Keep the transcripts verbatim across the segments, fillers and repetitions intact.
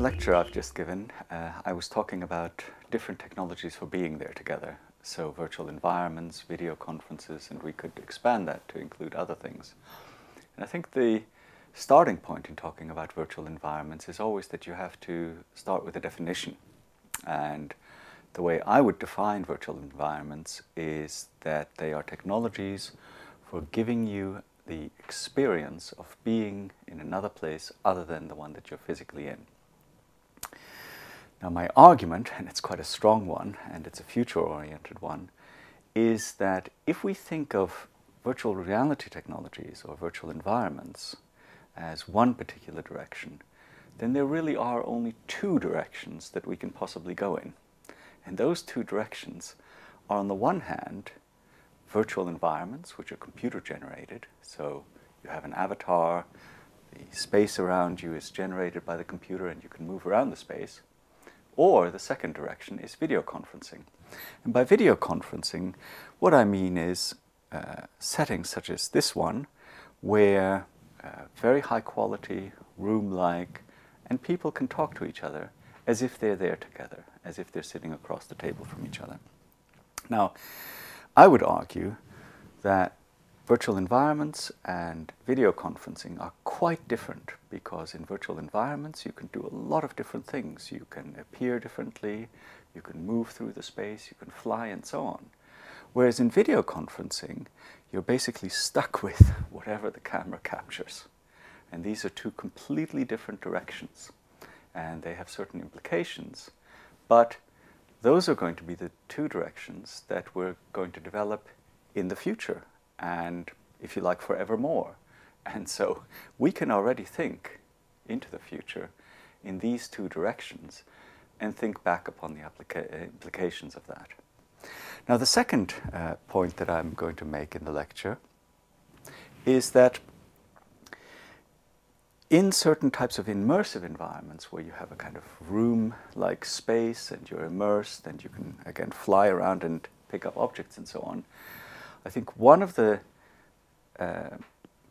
lecture I've just given, uh, I was talking about different technologies for being there together. So virtual environments, video conferences, and we could expand that to include other things. And I think the starting point in talking about virtual environments is always that you have to start with a definition. And the way I would define virtual environments is that they are technologies for giving you the experience of being in another place other than the one that you're physically in. Now, my argument, and it's quite a strong one, and it's a future-oriented one, is that if we think of virtual reality technologies or virtual environments as one particular direction, then there really are only two directions that we can possibly go in. And those two directions are, on the one hand, virtual environments, which are computer-generated. So you have an avatar, the space around you is generated by the computer, and you can move around the space. Or the second direction is video conferencing. And by video conferencing, what I mean is uh, settings such as this one, where uh, very high quality, room-like, and people can talk to each other as if they're there together, as if they're sitting across the table from each other. Now, I would argue that virtual environments and video conferencing are quite different, because in virtual environments you can do a lot of different things. You can appear differently, you can move through the space, you can fly, and so on. Whereas in video conferencing, you're basically stuck with whatever the camera captures. And these are two completely different directions, and they have certain implications. But those are going to be the two directions that we're going to develop in the future, and if you like, forevermore. And so we can already think into the future in these two directions and think back upon the applica- implications of that. Now, the second uh, point that I'm going to make in the lecture is that in certain types of immersive environments, where you have a kind of room-like space and you're immersed and you can, again, fly around and pick up objects and so on, I think one of the uh,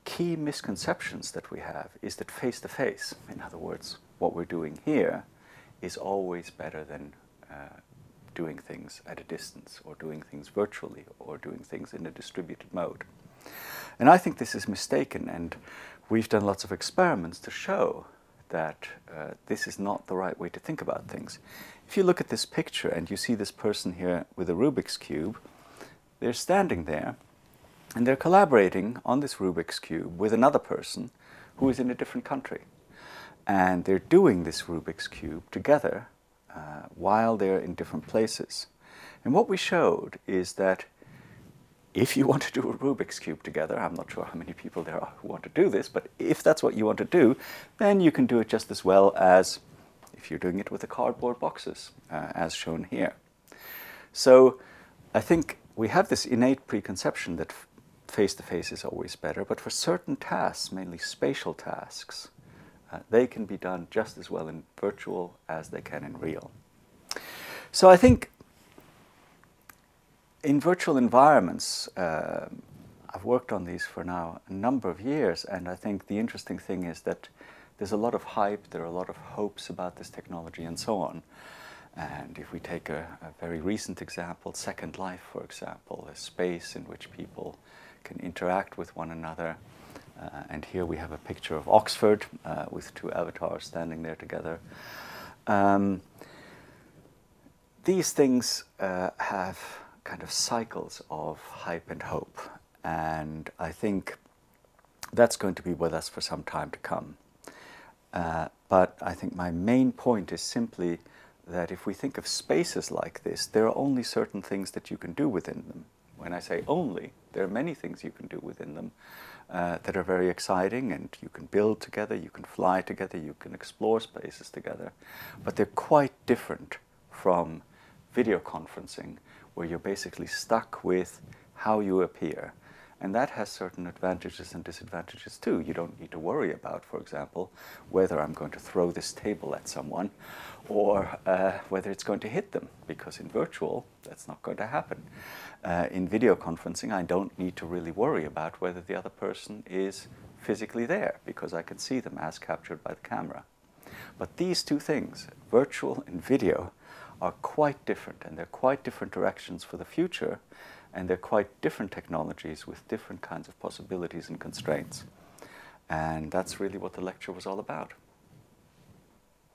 key misconceptions that we have is that face-to-face, in other words, what we're doing here, is always better than uh, doing things at a distance, or doing things virtually, or doing things in a distributed mode. And I think this is mistaken, and we've done lots of experiments to show that uh, this is not the right way to think about things. If you look at this picture and you see this person here with a Rubik's Cube, they're standing there, and they're collaborating on this Rubik's Cube with another person who is in a different country. And they're doing this Rubik's Cube together uh, while they're in different places. And what we showed is that if you want to do a Rubik's Cube together, I'm not sure how many people there are who want to do this, but if that's what you want to do, then you can do it just as well as if you're doing it with the cardboard boxes, uh, as shown here. So I think we have this innate preconception that face-to-face is always better, but for certain tasks, mainly spatial tasks, uh, they can be done just as well in virtual as they can in real. So I think in virtual environments, uh, I've worked on these for now a number of years, and I think the interesting thing is that there's a lot of hype, there are a lot of hopes about this technology and so on. And if we take a, a very recent example, Second Life, for example, a space in which people can interact with one another. Uh, and here we have a picture of Oxford uh, with two avatars standing there together. Um, these things uh, have kind of cycles of hype and hope. And I think that's going to be with us for some time to come. Uh, but I think my main point is simply that if we think of spaces like this, there are only certain things that you can do within them. When I say only, there are many things you can do within them uh, that are very exciting, and you can build together, you can fly together, you can explore spaces together. But they're quite different from video conferencing, where you're basically stuck with how you appear. And that has certain advantages and disadvantages too. You don't need to worry about, for example, whether I'm going to throw this table at someone or uh, whether it's going to hit them, because in virtual, that's not going to happen. Uh, in video conferencing, I don't need to really worry about whether the other person is physically there, because I can see them as captured by the camera. But these two things, virtual and video, are quite different, and they're quite different directions for the future, and they're quite different technologies with different kinds of possibilities and constraints. And that's really what the lecture was all about.